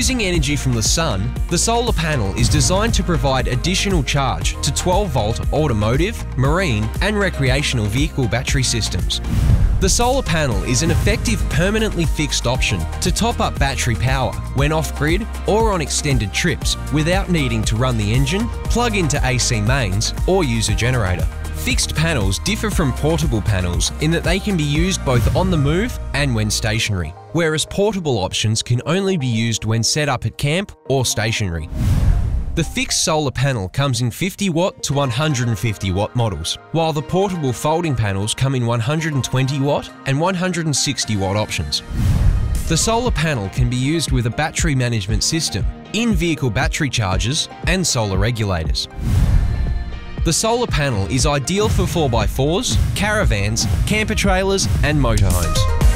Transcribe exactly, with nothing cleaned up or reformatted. Using energy from the sun, the solar panel is designed to provide additional charge to twelve volt automotive, marine and recreational vehicle battery systems. The solar panel is an effective permanently fixed option to top up battery power when off-grid or on extended trips without needing to run the engine, plug into A C mains or use a generator. Fixed panels differ from portable panels in that they can be used both on the move and when stationary, whereas portable options can only be used when set up at camp or stationary. The fixed solar panel comes in fifty watt to one hundred fifty watt models, while the portable folding panels come in one hundred twenty watt and one hundred sixty watt options. The solar panel can be used with a battery management system, in-vehicle battery chargers and solar regulators. The solar panel is ideal for four by fours, caravans, camper trailers and motorhomes.